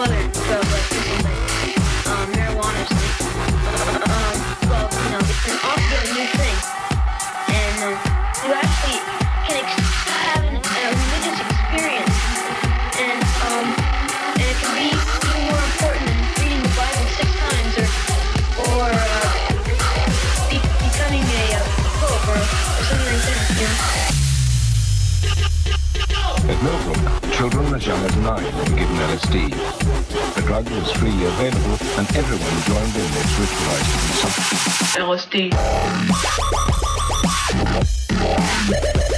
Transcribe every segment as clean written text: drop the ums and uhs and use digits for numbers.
some other stuff, like something like marijuana or something. Well, you know, it's an altogether new thing. And you actually can have a religious experience. And it can be even more important than reading the Bible 6 times or becoming a pope or something like that, you know? At Millbrook, children as young as 9 were given LSD. The drug was freely available, and everyone joined in its ritualized consumption. LSD. LSD.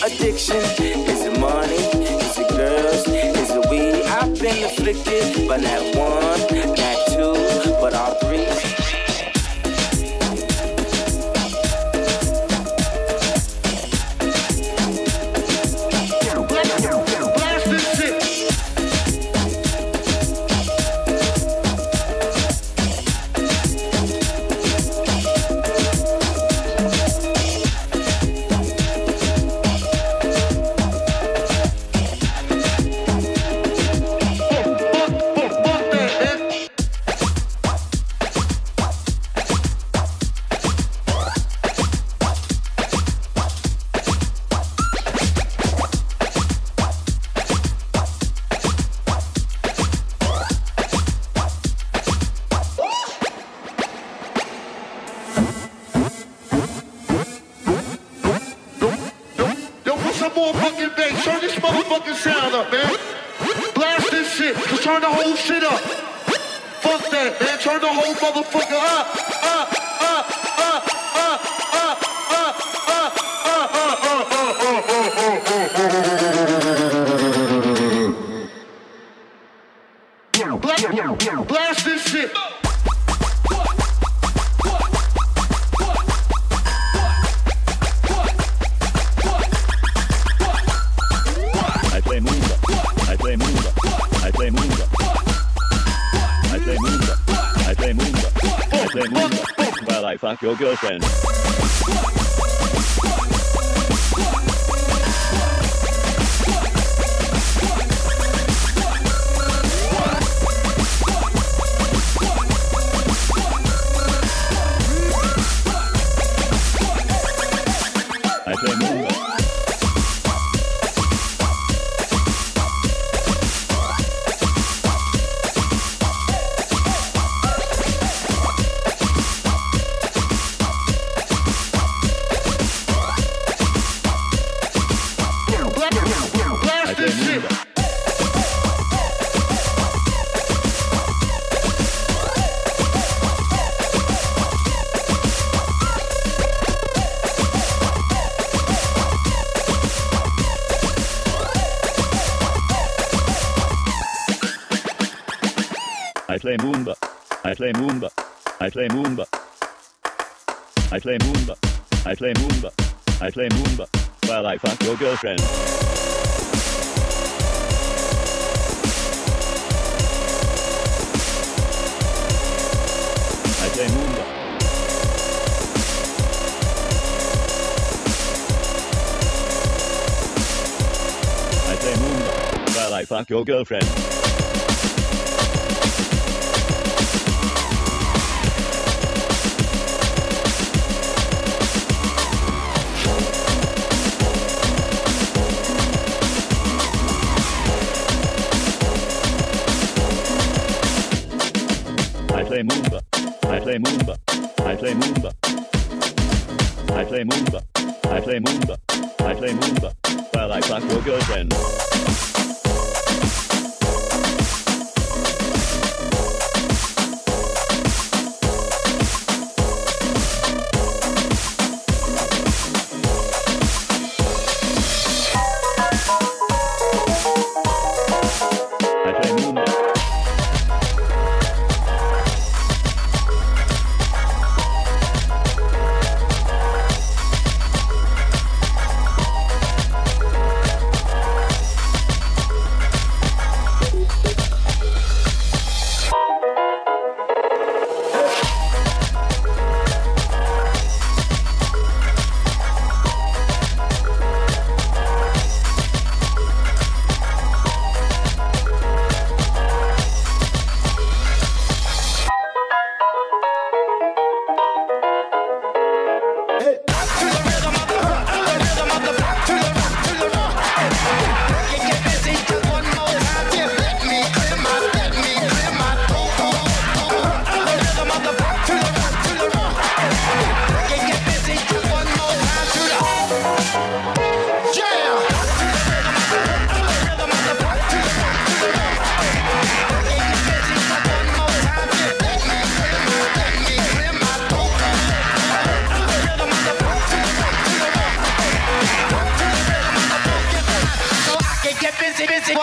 addiction? Is it money? Is it girls? Is it weed? I've been afflicted by not one, not two, but all three. Turn this motherfucking sound up, man. Blast this shit. Just turn the whole shit up. Fuck that, man. Turn the whole motherfucker up. Blast this shit. I play Moomba while I fuck your girlfriend. I play Moomba. I play Moomba while I fuck your girlfriend. I play Moomba. I play Moomba while I fuck your girlfriend. I play Moomba while I fuck your girlfriend.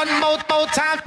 one more time.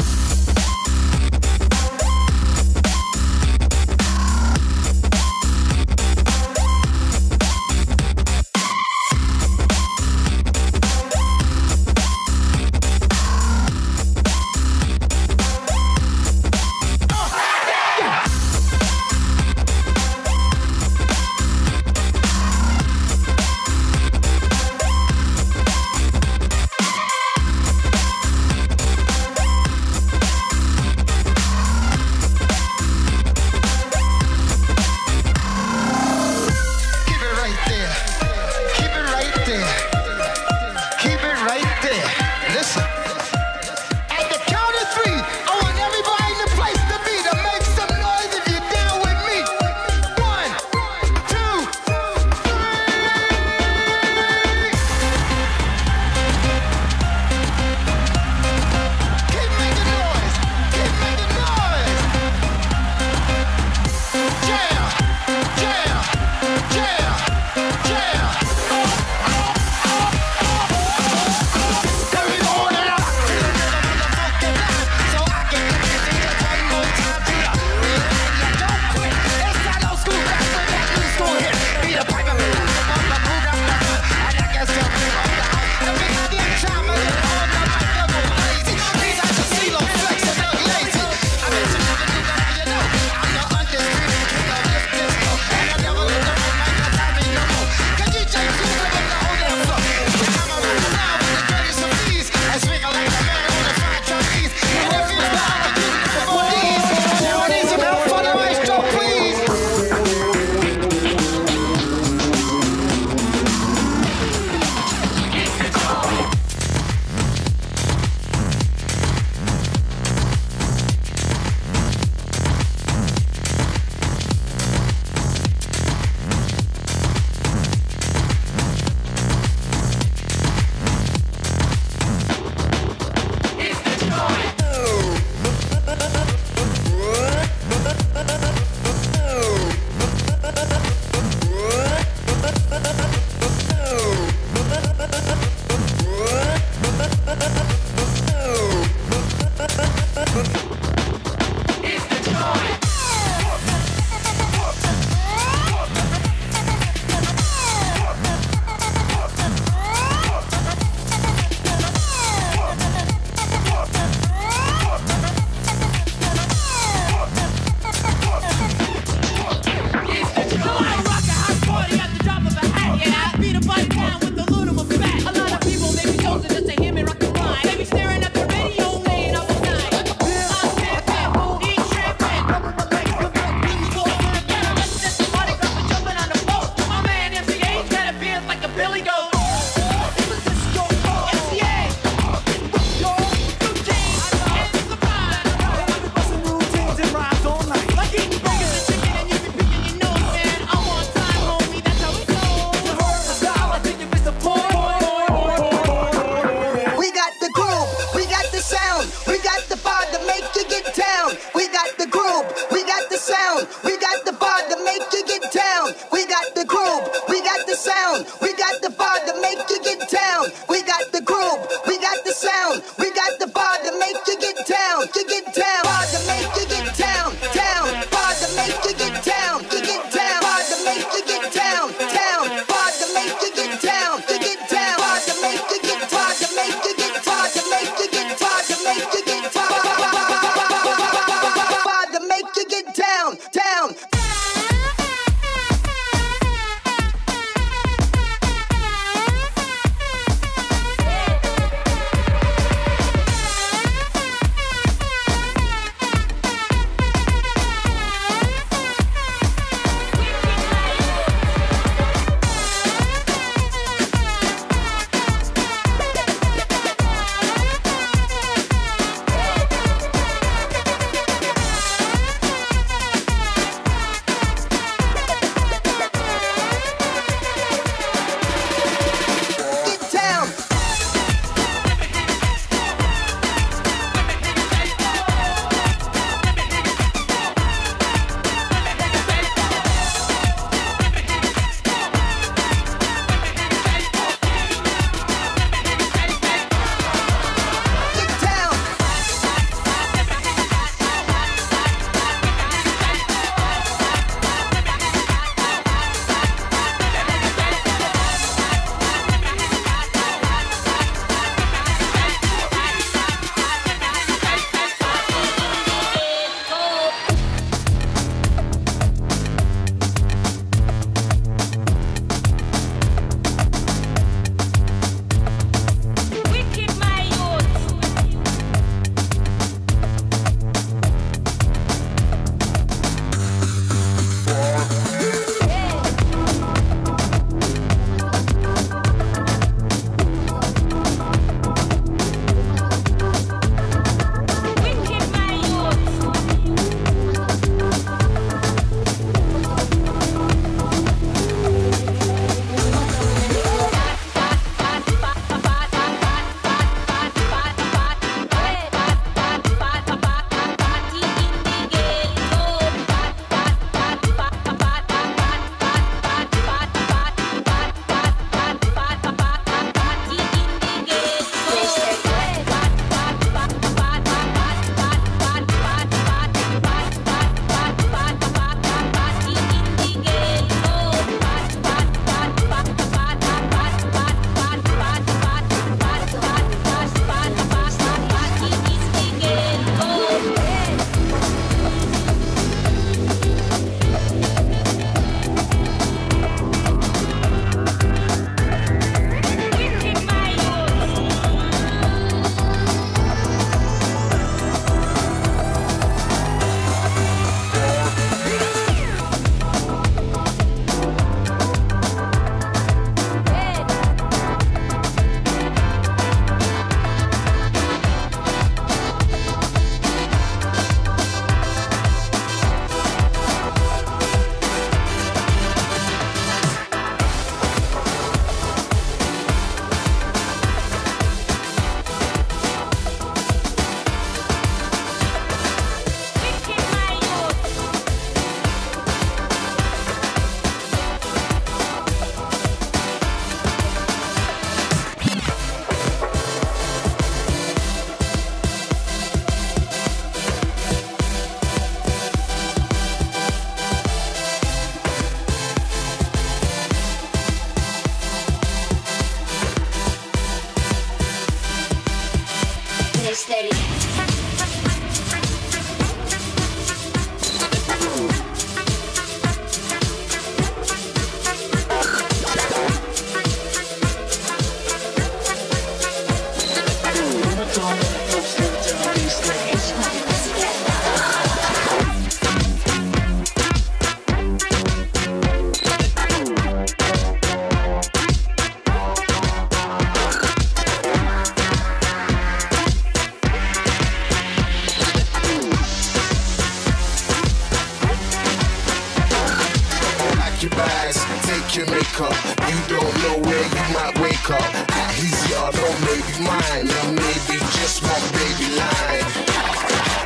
your bags, take your makeup. You don't know where you might wake up. Easy, I know maybe mine, or maybe just my baby line.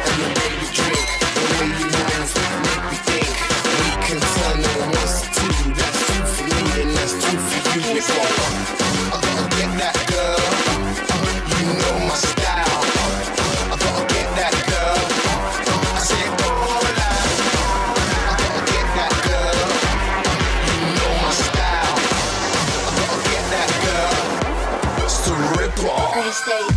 And the baby drink, the way you move, make me think. We can tell no one's two. That's two for me and that's two for you. It's all I gotta get that girl. You know my style. I gotta get that girl. I said all out. I gotta get that girl. You know my style. I gotta get that girl. It's the Ripper.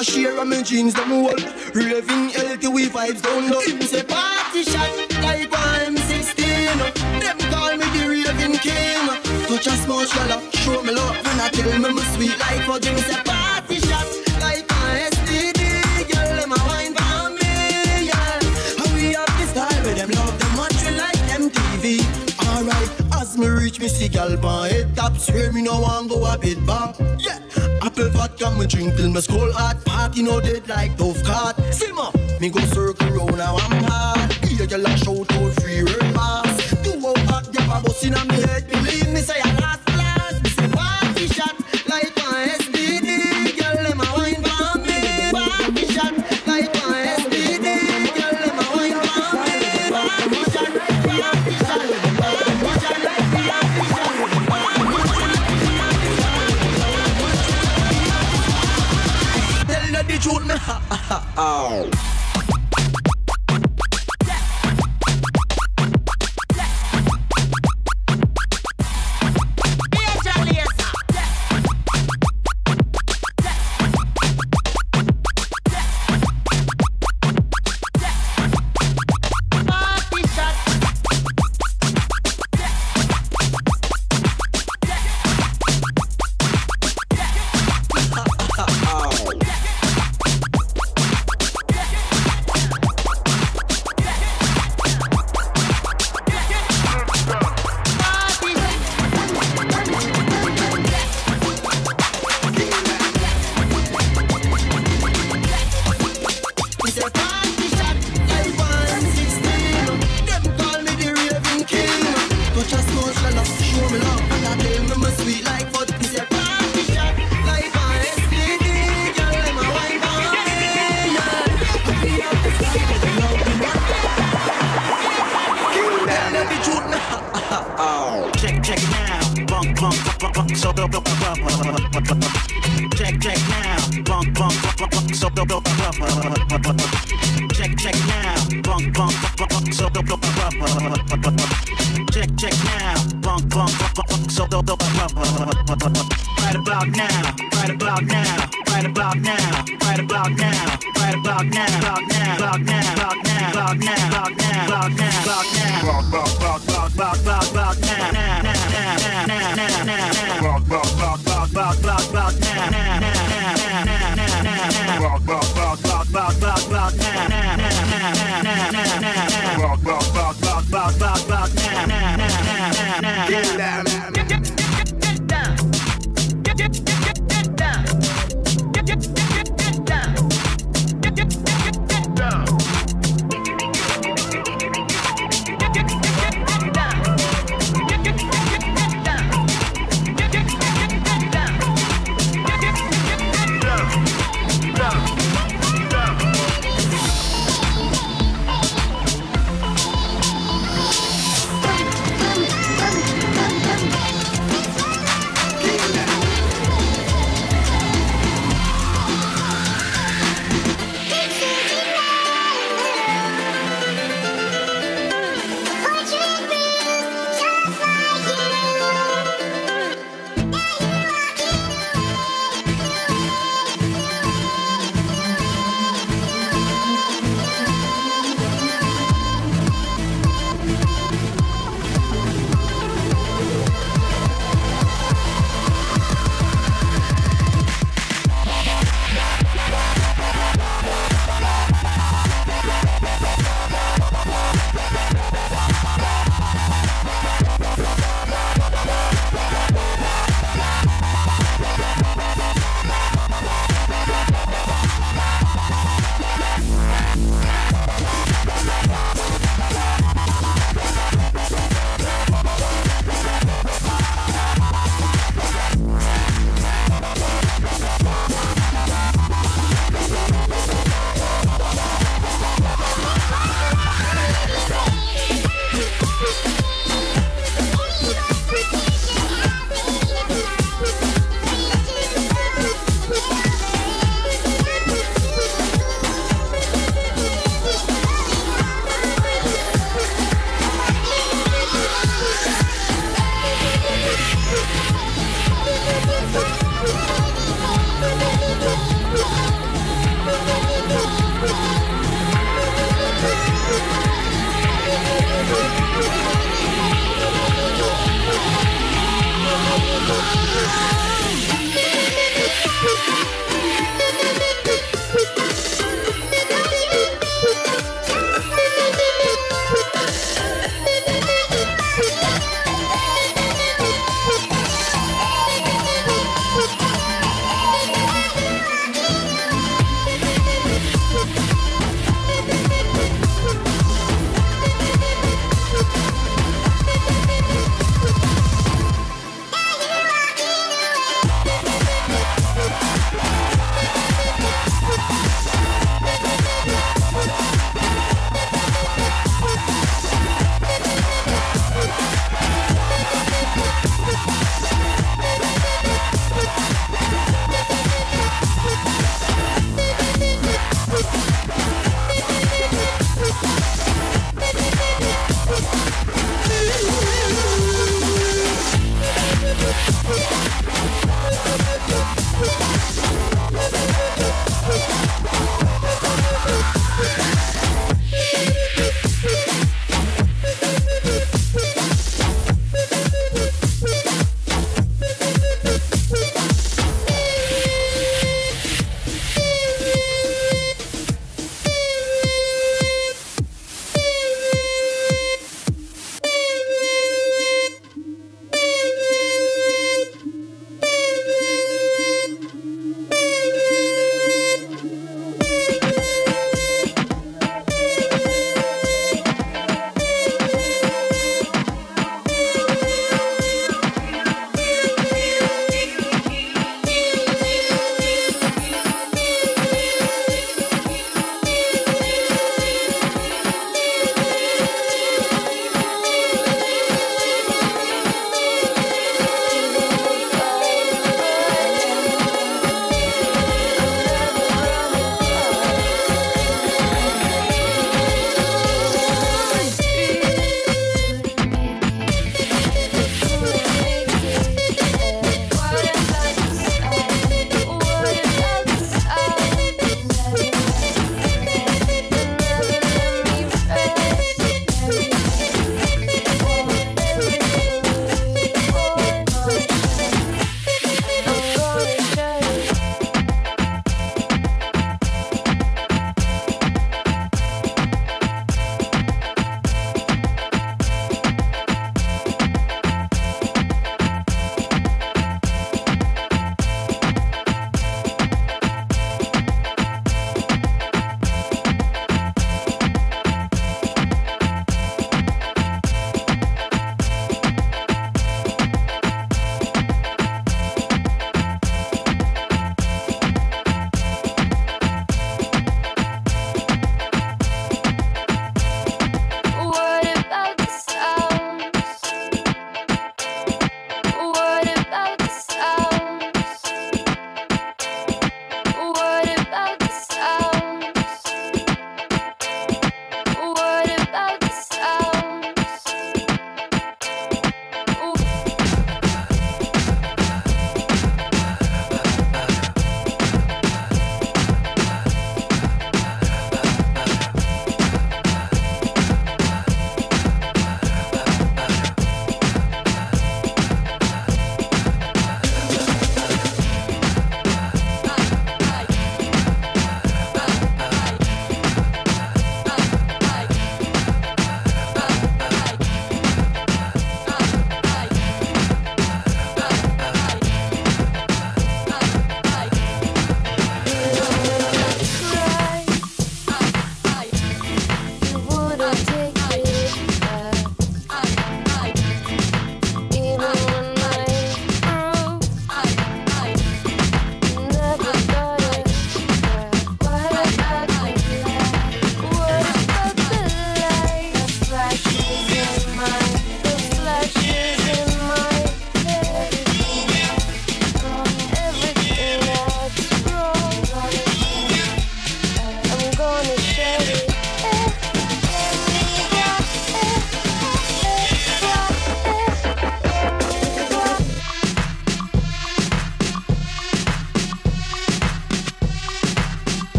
Share my jeans, them whole raving healthy, we vibes down low. Him say party shot like I'm 16. Them call me the raving king. Touch a small shell, show me love. When I tell me my sweet life, for him say party shot like I'm STD. Girl, them a wine for me, yeah. And we have this style with them love, them much we like them TV. Alright, as me reach me see gal pan head taps, hear me no one go a bit back. Yeah. Apple vodka, me drink till my skull hot. Party no dead like tough card. Simmer, me go circle round now I'm hard. Here you lash out all free remarks. Do all hot, you a bust in me head. Believe me, say I last blast. Me say party shot like my STD. Girl, them a wine for me. Party shot like my STD. Girl, them a wine for me. Party shot, party shot, party shot, party shot. Shoot me, ha, ha, ha, ha.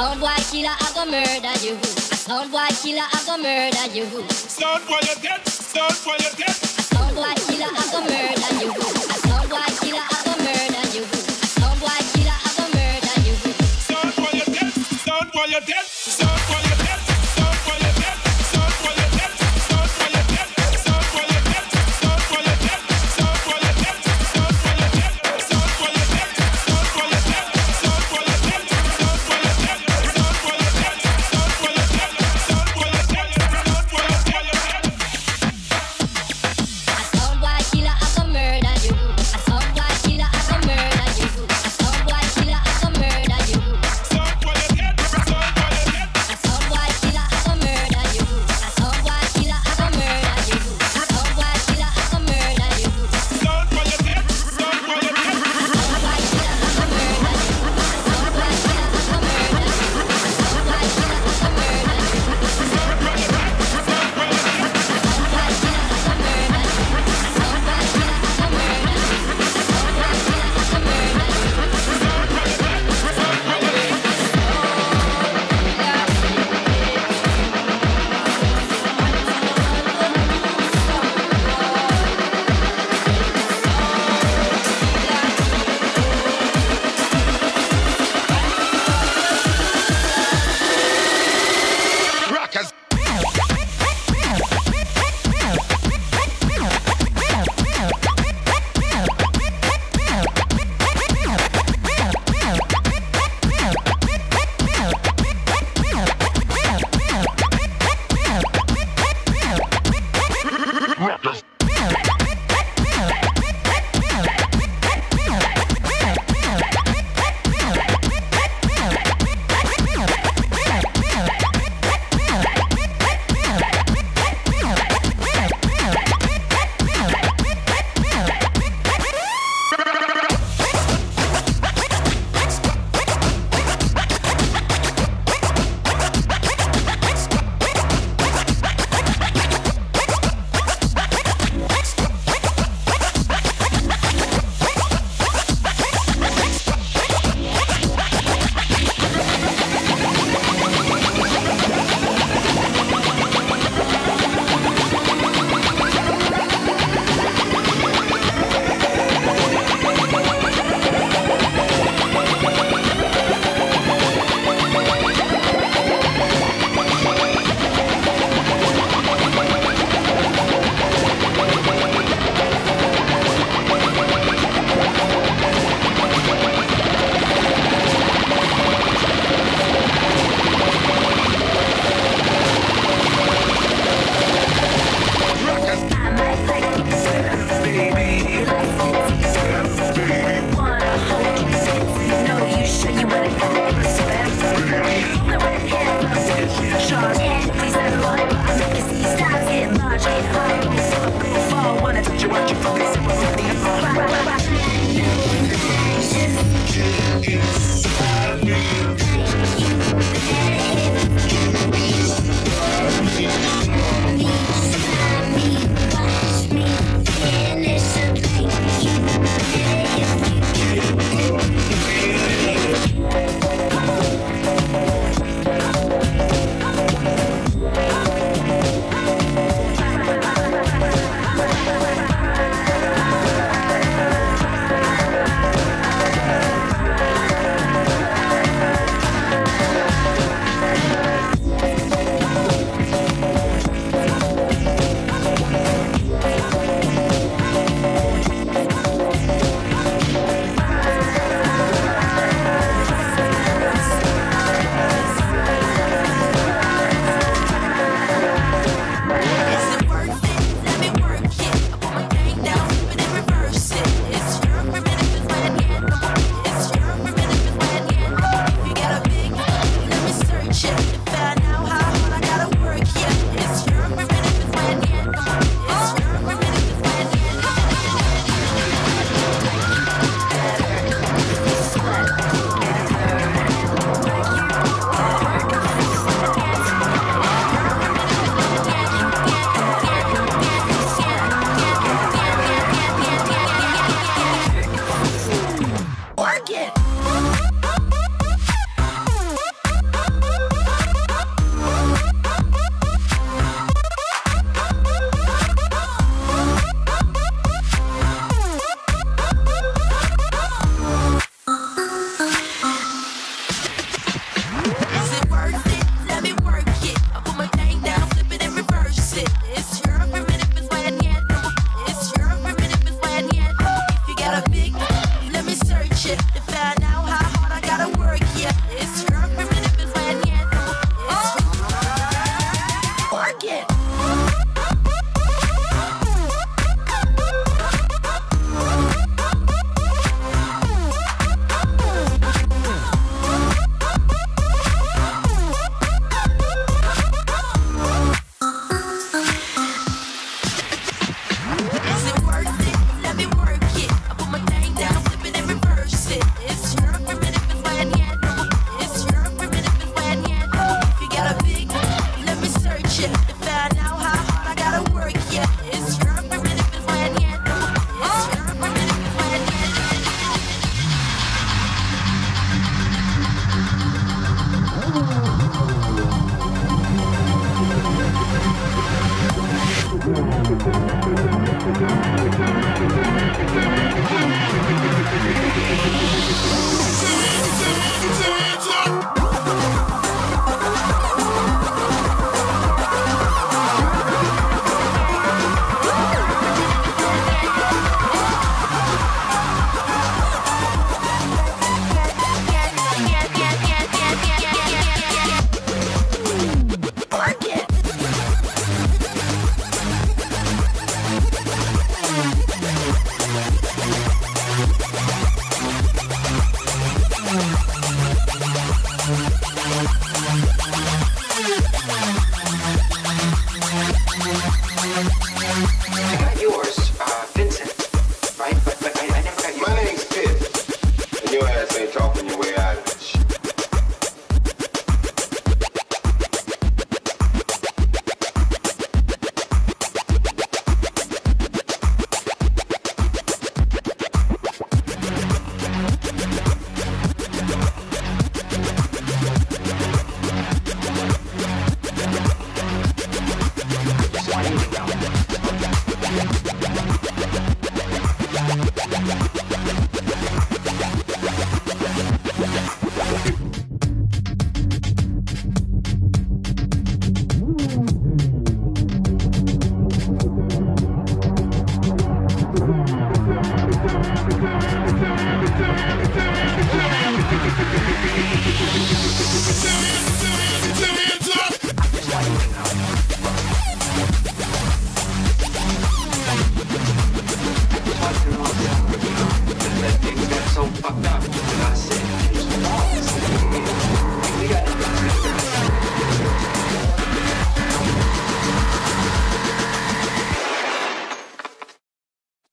Sound boy killer, I go murder you. A sound boy killer, I go murder you. Sound boy you're dead, sound boy you're dead. A sound boy killer, I go murder you. A sound boy killer, I go murder you. A sound boy killer, I go murder you. Sound boy you're dead, sound boy you're dead. Sound boy you're dead, sound boy you're dead. Sound boy you're dead, sound boy you're dead. Sound boy you're dead, sound boy you're dead. Sound boy you're dead, sound boy you're dead. Sound boy you're dead, sound boy you're dead. A sound boy killer, I go murder you. A sound boy killer.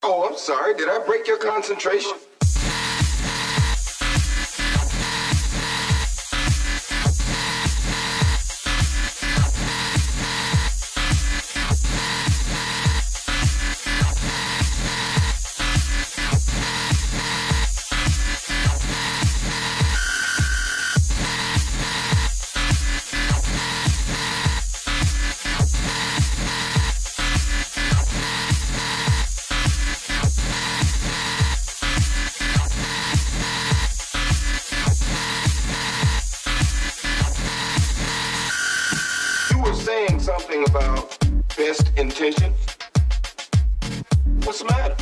Oh, I'm sorry. Did I break your concentration? Saying something about best intentions? What's the matter?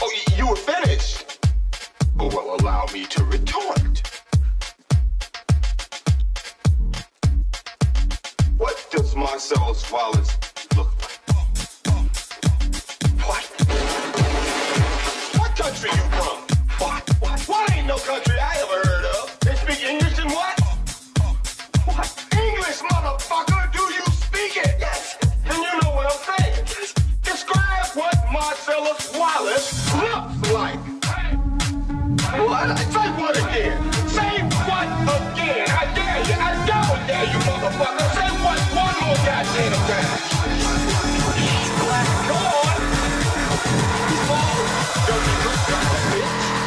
Oh, you were finished. Oh, well, allow me to retort. What does Marcel Wallace look like? What? What country you from? What? What ain't no country I ever heard of? They speak English and what? Motherfucker, do you speak it? Yes. Then you know what I'm saying. Yes. Describe what Marcel Wallace looks like. Hey. What? Say what again? Say what again? I dare you. I double dare you, motherfucker. Say what one more goddamn time. Come on. Oh, don't you look like a bitch?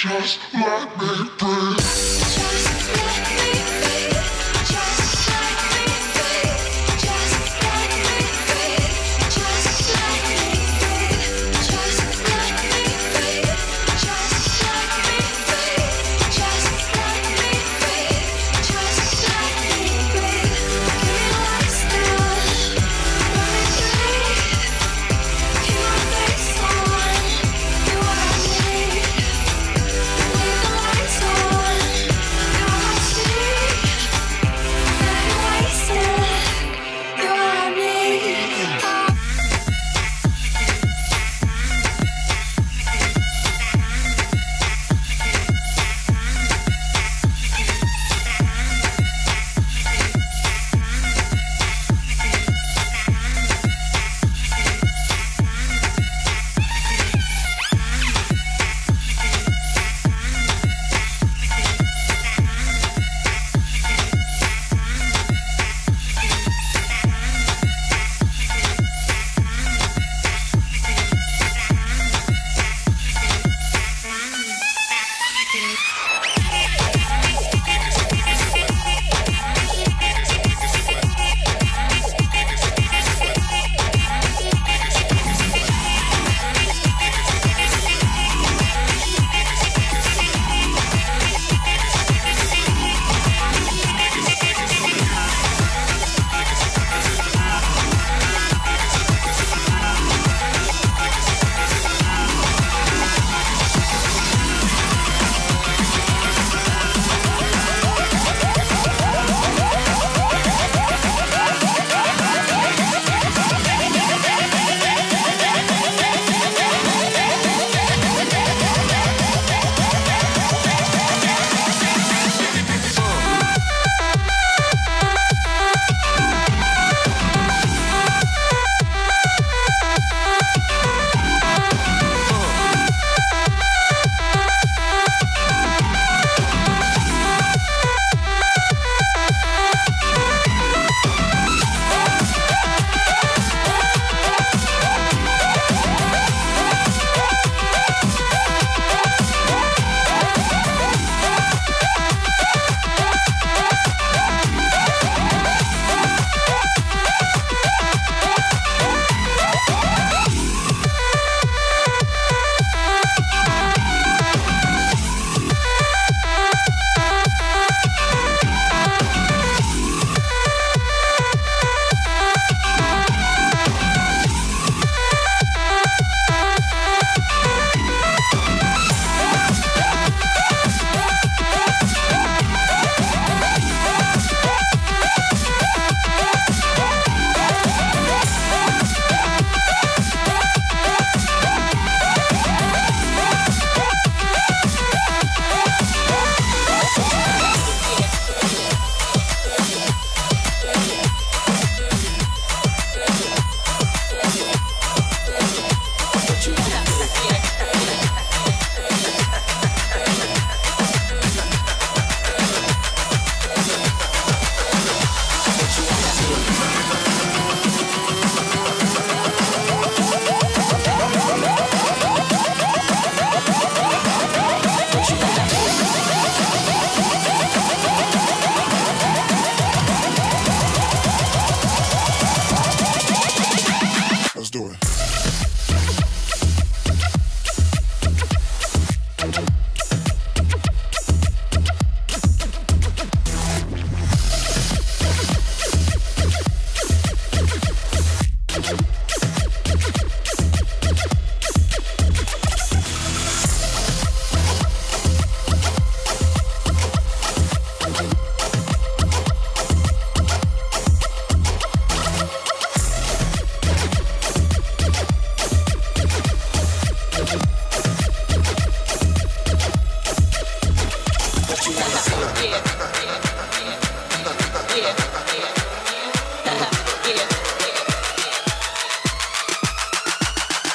Just let me breathe.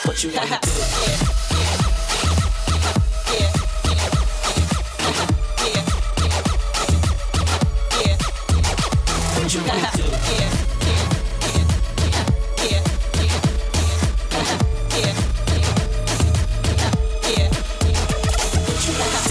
What you